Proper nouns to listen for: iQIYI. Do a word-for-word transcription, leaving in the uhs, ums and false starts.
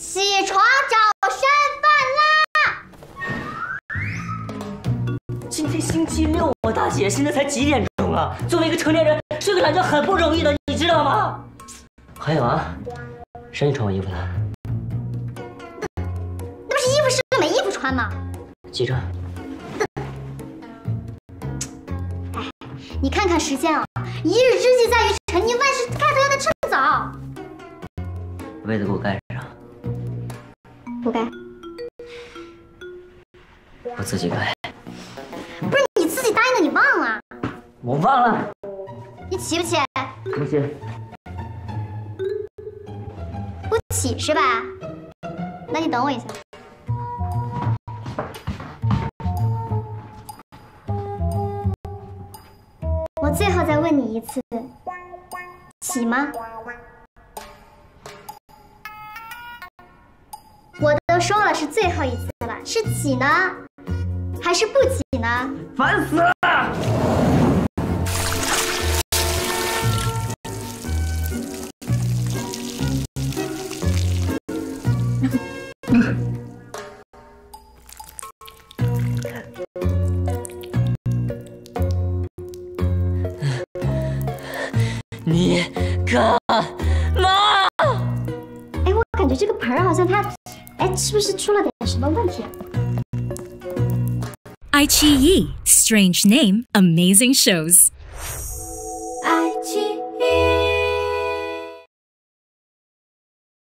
起床找身份啦！今天星期六，我大姐现在才几点钟啊？作为一个成年人，睡个懒觉很不容易的，你知道吗？还有啊，谁让你穿我衣服的？那不是衣服是没衣服穿吗？记着。 你看看时间啊，一日之计在于晨曦，万事开头要在趁早。被子给我盖上。不盖。我自己盖。不是你自己答应的，你忘了？我忘了。你起不起？不起。不起是吧？那你等我一下。 我最后再问你一次，起吗？我都说了是最后一次了，是起呢，还是不起呢？烦死了！你干嘛？哎，我感觉这个盆儿好像它，哎，是不是出了点什么问题？iQIYI Strange Name Amazing Shows。